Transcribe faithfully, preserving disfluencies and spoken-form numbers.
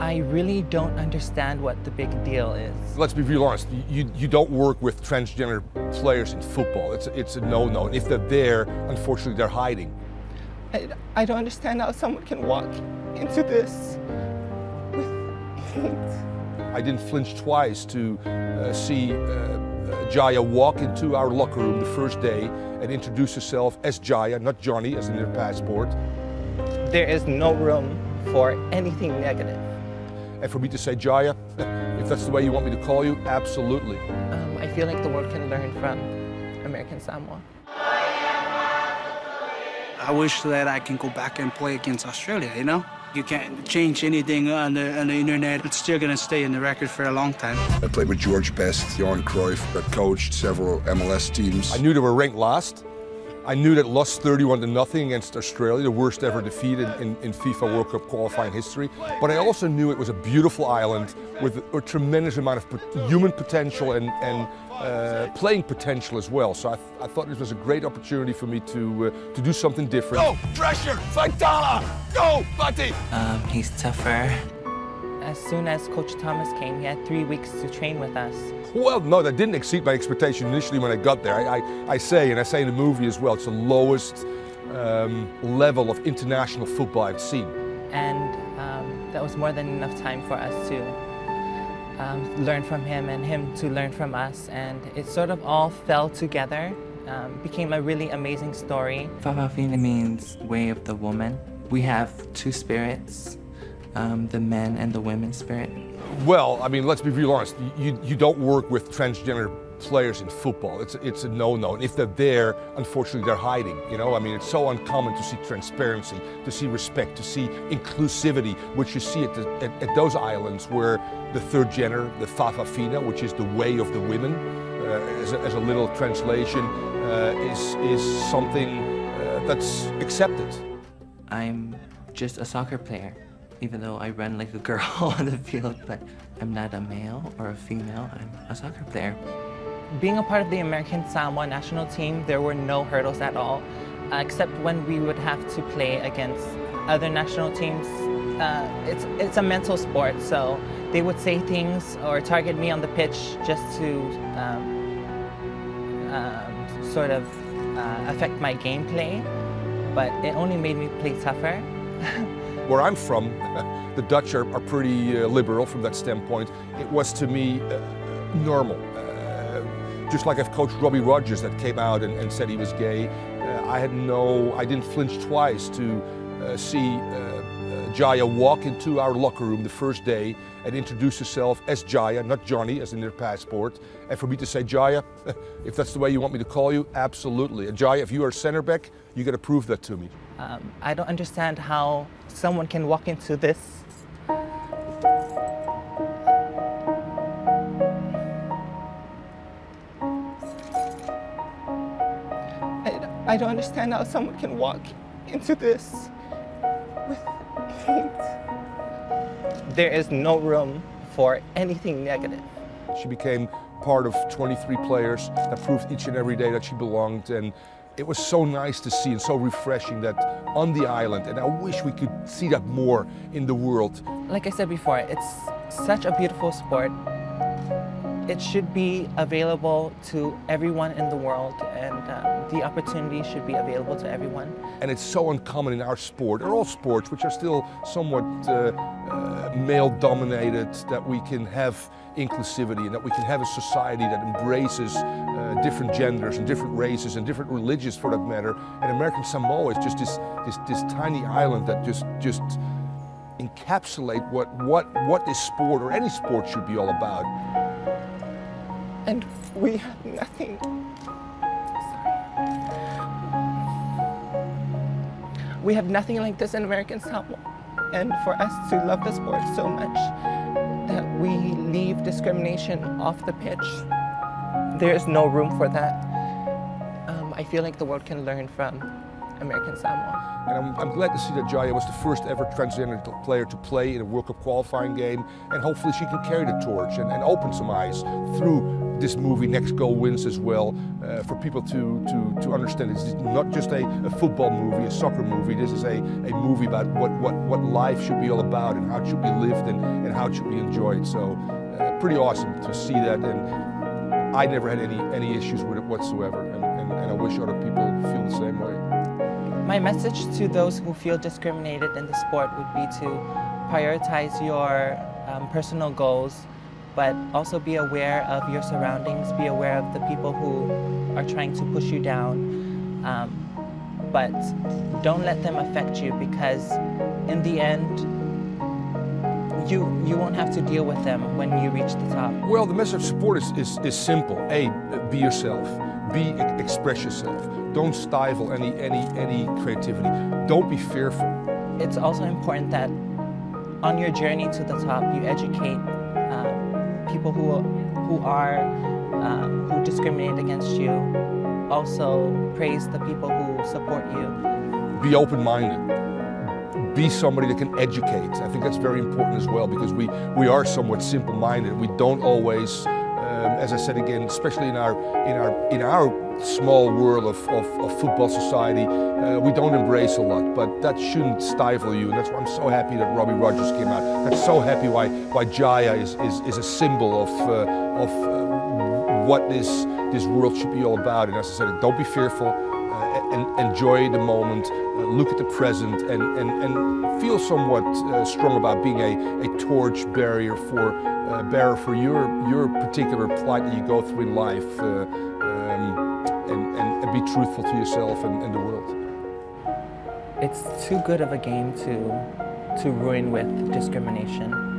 I really don't understand what the big deal is. Let's be real honest, you, you don't work with transgender players in football. It's, it's a no-no. If they're there, unfortunately, they're hiding. I, I don't understand how someone can walk into this with I didn't flinch twice to uh, see uh, Jaiyah walk into our locker room the first day and introduce herself as Jaiyah, not Johnny, as in her passport. There is no room for anything negative. And for me to say, Jaiyah, if that's the way you want me to call you, absolutely. Um, I feel like the world can learn from American Samoa. I wish that I can go back and play against Australia, you know? You can't change anything on the, on the internet. It's still going to stay in the record for a long time. I played with George Best, Johan Cruyff. I coached several M L S teams. I knew they were ranked last. I knew that lost thirty-one to nothing against Australia, the worst ever defeat in, in, in FIFA World Cup qualifying history. But I also knew it was a beautiful island with a tremendous amount of human potential and, and uh, playing potential as well. So I, th I thought this was a great opportunity for me to uh, to do something different. Go, pressure, Vitala, go, Vati! Um, he's tougher. As soon as Coach Thomas came, he had three weeks to train with us. Well, no, that didn't exceed my expectation initially when I got there. I, I, I say, and I say in the movie as well, it's the lowest um, level of international football I've seen. And um, that was more than enough time for us to um, learn from him and him to learn from us. And it sort of all fell together, um, became a really amazing story. Fa'afafine means way of the woman. We have two spirits. Um, the men and the women's spirit? Well, I mean, let's be real honest. You, you don't work with transgender players in football. It's, it's a no-no. And if they're there, unfortunately, they're hiding. You know, I mean, it's so uncommon to see transparency, to see respect, to see inclusivity, which you see at, the, at, at those islands where the third gender, the Fa'afafine, which is the way of the women, uh, as, a, as a little translation, uh, is, is something uh, that's accepted. I'm just a soccer player. Even though I run like a girl on the field, but I'm not a male or a female, I'm a soccer player. Being a part of the American Samoa national team, there were no hurdles at all, uh, except when we would have to play against other national teams. Uh, it's, it's a mental sport, so they would say things or target me on the pitch just to um, uh, sort of uh, affect my gameplay, but it only made me play tougher. Where I'm from, the Dutch are, are pretty uh, liberal from that standpoint. It was to me uh, normal. Uh, just like I've coached Robbie Rogers that came out and, and said he was gay, uh, I had no, I didn't flinch twice to uh, see uh, uh, Jaiyah walk into our locker room the first day and introduce herself as Jaiyah, not Johnny, as in their passport. And for me to say, Jaiyah, if that's the way you want me to call you, absolutely. And Jaiyah, if you are center back, you got to prove that to me. Um, I don't understand how someone can walk into this. I, I don't understand how someone can walk into this with hate. There is no room for anything negative. She became part of twenty-three players that proved each and every day that she belonged, and it was so nice to see and so refreshing that on the island, and I wish we could see that more in the world. Like I said before, it's such a beautiful sport. It should be available to everyone in the world, and uh, the opportunity should be available to everyone. And it's so uncommon in our sport, or all sports, which are still somewhat uh, uh, male-dominated, that we can have inclusivity and that we can have a society that embraces uh, different genders and different races and different religions, for that matter. And American Samoa is just this this, this tiny island that just just. encapsulate what, what, what this sport or any sport should be all about. And we have nothing. Sorry. We have nothing like this in American Samoa. And for us to love the sport so much that we leave discrimination off the pitch, there is no room for that. Um, I feel like the world can learn from American Samoa. And I'm, I'm glad to see that Jaiyah was the first ever transgender player to play in a World Cup qualifying game, and hopefully she can carry the torch and, and open some eyes through this movie, Next Goal Wins, as well, uh, for people to, to, to understand it's not just a, a football movie, a soccer movie. This is a, a movie about what, what, what life should be all about and how it should be lived and, and how it should be enjoyed. So uh, pretty awesome to see that, and I never had any, any issues with it whatsoever, and, and, and I wish other people feel the same way. My message to those who feel discriminated in the sport would be to prioritize your um, personal goals, but also be aware of your surroundings, be aware of the people who are trying to push you down, um, but don't let them affect you, because in the end, you, you won't have to deal with them when you reach the top. Well, the message of support is, is, is simple. A, be yourself. Be, express yourself. Don't stifle any, any, any creativity. Don't be fearful. It's also important that on your journey to the top, you educate uh, people who, who are, uh, who discriminate against you. Also praise the people who support you. Be open-minded. Be somebody that can educate. I think that's very important as well, because we, we are somewhat simple-minded. We don't always Um, as I said again, especially in our in our in our small world of, of, of football society, uh, we don't embrace a lot. But that shouldn't stifle you, and that's why I'm so happy that Robbie Rogers came out. I'm so happy why why Jaiyah is, is is a symbol of uh, of uh, what this this world should be all about. And as I said, don't be fearful, uh, and enjoy the moment, uh, look at the present, and and and feel somewhat uh, strong about being a a torch barrier for. Uh, bearer for your your particular plight that you go through in life, uh, um, and, and, and be truthful to yourself and, and the world. It's too good of a game to to ruin with discrimination.